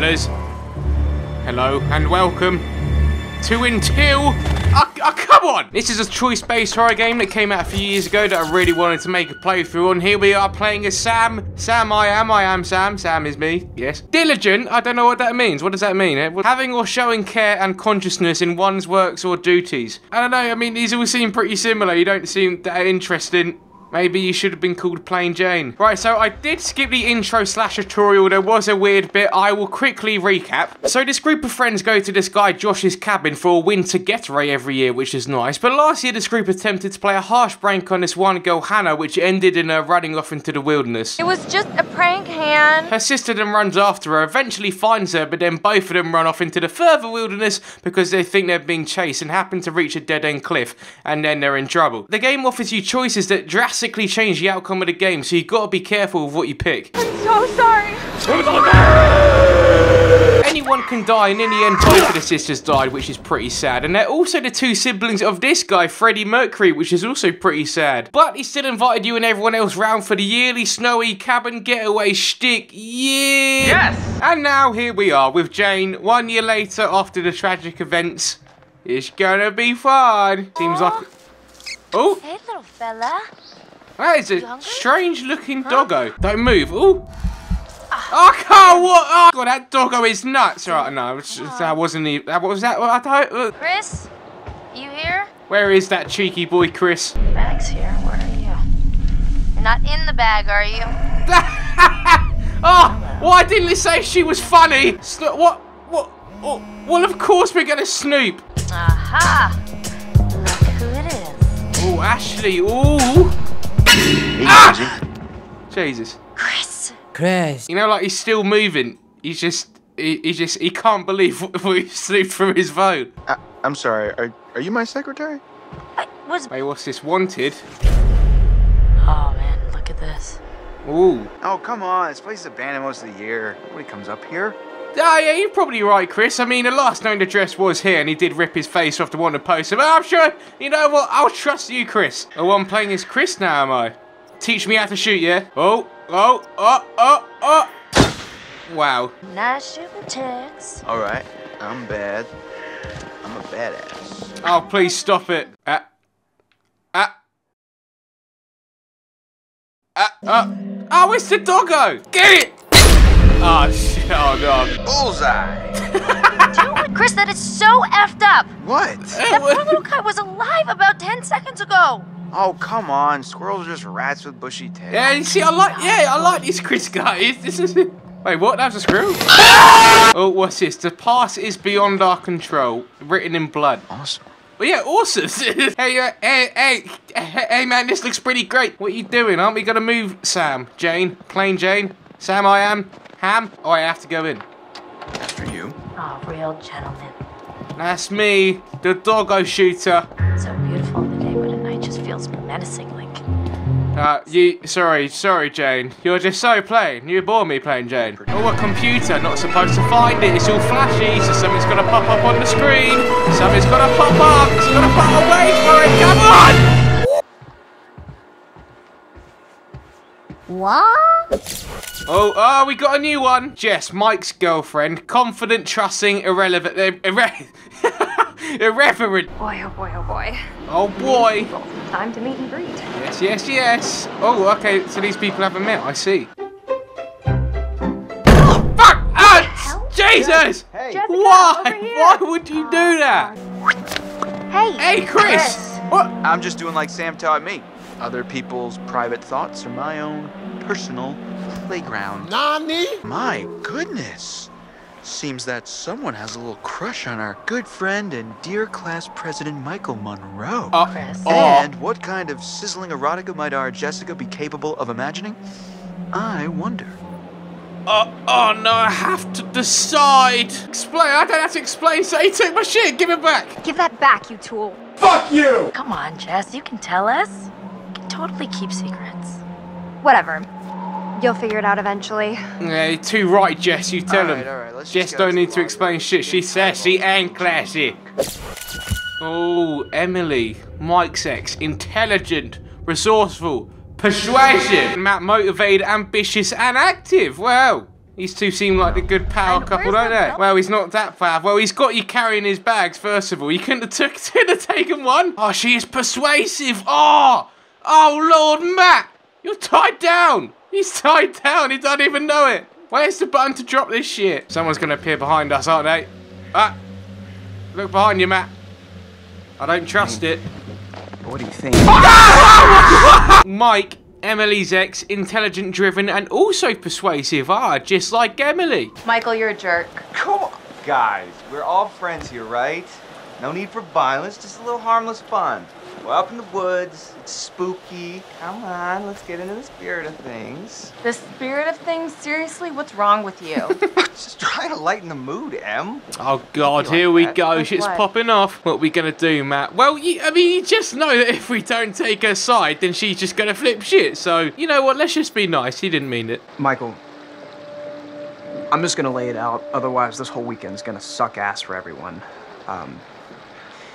fellas. Hello and welcome to Until... Oh, come on! This is a choice-based horror game that came out a few years ago that I really wanted to make a playthrough on. Here we are playing as Sam. Sam, I am Sam. Sam is me, yes. Diligent, I don't know what that means. What does that mean? Having or showing care and consciousness in one's works or duties. I don't know, I mean, these all seem pretty similar. You don't seem that interesting. Maybe you should have been called Plain Jane. Right, so I did skip the intro slash tutorial. There was a weird bit. I will quickly recap. So this group of friends go to this guy Josh's cabin for a winter getaway every year, which is nice. But last year, this group attempted to play a harsh prank on this one girl, Hannah, which ended in her running off into the wilderness. It was just a prank, Han. Her sister then runs after her, eventually finds her, but then both of them run off into the further wilderness because they think they're being chased and happen to reach a dead-end cliff, and then they're in trouble. The game offers you choices that drastically change the outcome of the game, so you've got to be careful of what you pick. I'm so sorry. Anyone can die, and in the end both of the sisters died, which is pretty sad. And they're also the two siblings of this guy, Freddie Mercury, which is also pretty sad. But he still invited you and everyone else round for the yearly snowy cabin getaway shtick. Yeah! Yes! And now here we are with Jane, 1 year later after the tragic events. It's gonna be fun. Seems like... Oh! Hey little fella. That is a strange looking doggo. Don't move. Ooh. Oh, God, what? Oh, God, that doggo is nuts. Right, no, that wasn't even. What was that? I don't. Chris, you here? Where is that cheeky boy, Chris? Bag's here. Where are you? You're not in the bag, are you? Oh, why didn't they say she was funny? What? What? Oh, well, of course we're going to snoop. Aha. Look who it is. Oh, Ashley. Ooh. Ah! Jesus. Chris. You know, like, he's still moving. He's just, he can't believe what he snooped from his phone. I'm sorry, are you my secretary? I was... Hey, what's this? Wanted? Oh, man, look at this. Ooh. Oh, come on, this place is abandoned most of the year. Nobody comes up here. Oh, yeah, you're probably right, Chris. I mean, the last known address was here, and he did rip his face off the one that posted. But I'm sure, you know what? I'll trust you, Chris. Oh, I'm playing as Chris now, am I? Teach me how to shoot, yeah? Oh. Wow. Nice shooting, Tex. All right, I'm bad. I'm a badass. Oh, please stop it. Oh, it's the doggo. Get it. Oh, shit. Oh, God. Bullseye. Chris, that is so effed up. What? That poor little guy was alive about 10 seconds ago. Oh, come on. Squirrels are just rats with bushy tails. Yeah, you see, I like these Chris guys. This is... Wait, what? That was a squirrel? Oh, what's this? The past is beyond our control. Written in blood. Awesome. Well, yeah, awesome. Hey, man, this looks pretty great. What are you doing? Aren't we going to move, Sam? Jane? Plain Jane? Sam, I am. Ham? Oh, I have to go in. After you. Oh, real gentleman. That's me, the doggo shooter. So beautiful in the day, but at night just feels menacing, like... sorry, Jane. You're just so plain. You bore me, Plain Jane. Oh, a computer. Not supposed to find it. It's all flashy, so something's gonna pop up on the screen. Something's gonna pop up. It's gonna pop away for it. Come on! What? Oh, we got a new one. Jess, Mike's girlfriend. Confident, trusting, irrelevant. Irreverent. Boy, oh boy, oh boy. Oh boy. Time to meet and greet. Yes, yes, yes. Oh, okay, so these people haven't met, I see. Oh, fuck! Oh, Jesus! Hey. Jessica, why would you do that? Hey, Chris! What? I'm just doing like Sam taught me. Other people's private thoughts are my own personal playground. Nani? My goodness. Seems that someone has a little crush on our good friend and dear class president Michael Monroe. And what kind of sizzling erotica might our Jessica be capable of imagining? I wonder. Oh no, I have to decide. Explain, I don't have to explain, so he took my shit, give it back. Give that back, you tool. Fuck you! Come on, Jess, you can tell us. You can totally keep secrets. Whatever. You'll figure it out eventually. Yeah, you're too right, Jess. You tell him. Right, Jess don't need to explain shit. She's sassy and classy. Oh, Emily. Mike's ex. Intelligent. Resourceful. Persuasive. Matt motivated, ambitious, and active. Wow. These two seem like the good power couple, don't they? Well, he's not that bad. Well, he's got you carrying his bags, first of all. You couldn't have, taken one. Oh, she is persuasive. Oh, Lord, Matt. You're tied down. He's tied down. He doesn't even know it. Where's the button to drop this shit? Someone's going to appear behind us, aren't they? Ah, look behind you, Matt. I don't trust it. What do you think? Mike. Emily's ex, intelligent, driven, and also persuasive. Ah, just like Emily. Michael, you're a jerk. Come on. Guys, we're all friends here, right? No need for violence, just a little harmless fun. We're up in the woods, it's spooky. Come on, let's get into the spirit of things. The spirit of things? Seriously, what's wrong with you? Just trying to lighten the mood, Em. Oh, God, here we go. Shit's popping off. What are we going to do, Matt? Well, I mean, you just know that if we don't take her side, then she's just going to flip shit. So, you know what? Let's just be nice. He didn't mean it. Michael, I'm just going to lay it out. Otherwise, this whole weekend's going to suck ass for everyone.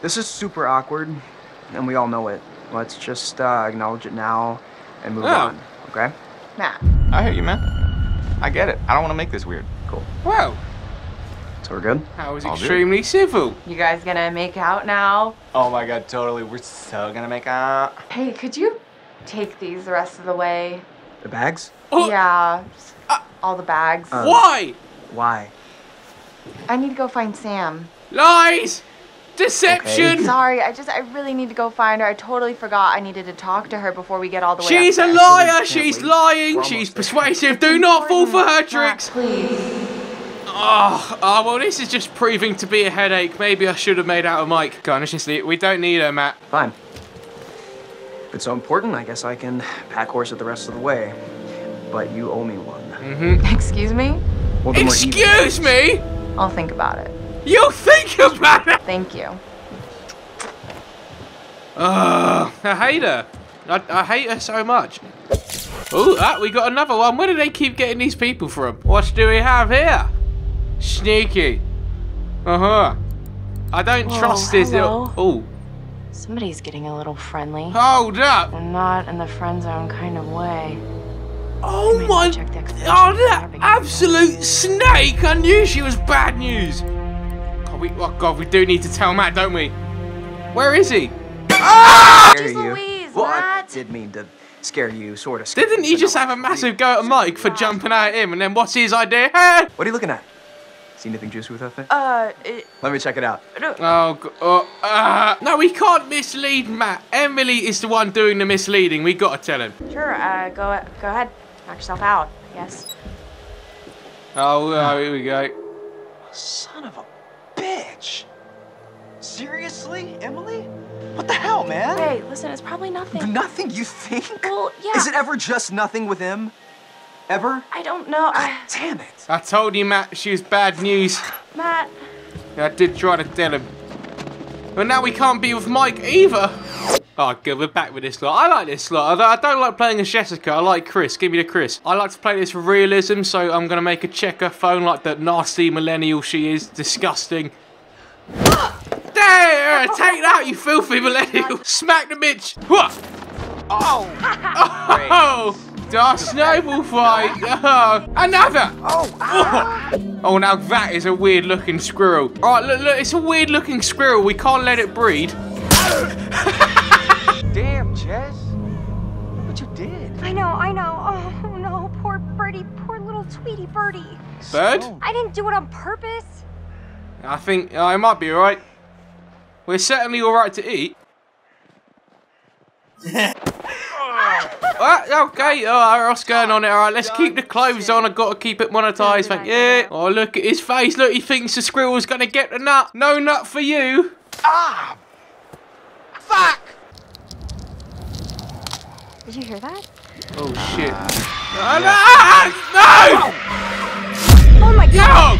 This is super awkward, and we all know it. Let's just acknowledge it now and move on, okay? Matt. I hear you, man. I get it. I don't want to make this weird. Cool. Wow. So we're good? That was extremely civil. You guys gonna make out now? Oh my God, totally. We're so gonna make out. Hey, could you take these the rest of the way? The bags? Oh. Yeah, all the bags. Why? Why? I need to go find Sam. Lies! Deception! Okay. Sorry, I really need to go find her. I totally forgot I needed to talk to her before we get all the way She's up a liar! She's lying! She's persuasive! It's Do not fall for her tricks! Please. Oh, well, this is just proving to be a headache. Maybe I should have made out of Mike. God, honestly, we don't need her, Matt. Fine. If it's so important, I guess I can pack horse it the rest of the way. But you owe me one. Mm-hmm. Excuse me? Well, excuse me? I'll think about it. You think about it! Thank you. Ugh, I hate her. I hate her so much. Ooh, we got another one. Where do they keep getting these people from? What do we have here? Sneaky. Uh-huh. I don't trust this little... Oh. Somebody's getting a little friendly. Hold up! They're not in the friend zone kind of way. Oh my... Oh, that absolute snake! I knew she was bad news! Oh God, we do need to tell Matt, don't we? Where is he? Ah! Jeez Louise, well, Matt! I did mean to scare you, sort of. Didn't he just have a massive go at Mike for jumping at him, and then what's his idea? Hey! What are you looking at? See anything juicy with that thing? Let me check it out. No, we can't mislead Matt. Emily is the one doing the misleading. We gotta tell him. Sure, go ahead. Knock yourself out, I guess. Oh, here we go. Son of a... bitch! Seriously, Emily? What the hell, man? Hey, listen, it's probably nothing. Nothing, you think? Well, yeah. Is it ever just nothing with him? Ever? I don't know. God damn it. I told you, Matt, she was bad news. Matt. I did try to tell him. But now we can't be with Mike either. Oh, good, we're back with this lot. I like this lot. I don't like playing as Jessica. I like Chris. Give me the Chris. I like to play this for realism, so I'm going to make a checker phone like that nasty millennial she is. Disgusting. There! Take that, you filthy millennial. Smack the bitch. Oh! Oh! Dark snowball fight. Oh. Another! Oh! Oh, now that is a weird-looking squirrel. All right, look, look. It's a weird-looking squirrel. We can't let it breed. Damn, Jess, what you did. I know. Oh, no, poor birdie, poor little Tweety birdie. Bird? I didn't do it on purpose. I think I might be all right. We're certainly all right to eat. Okay, all right, what's going on here? All right, let's keep the clothes on. I've got to keep it monetized, thank you. Oh, look at his face. Look, he thinks the squirrel's going to get the nut. No nut for you. Ah, fuck. Did you hear that? Oh shit. No! Oh my God!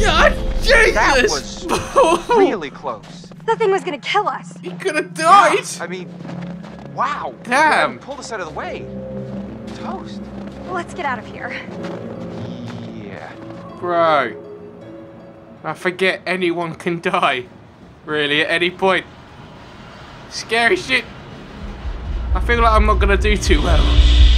Oh, Jesus! That was really close. That thing was gonna kill us. He could have died. Yeah, I mean, wow. Damn. Pulled us out of the way. Toast. Well, let's get out of here. Yeah. Bro. I forget anyone can die. Really, at any point. Scary shit. I feel like I'm not gonna do too well.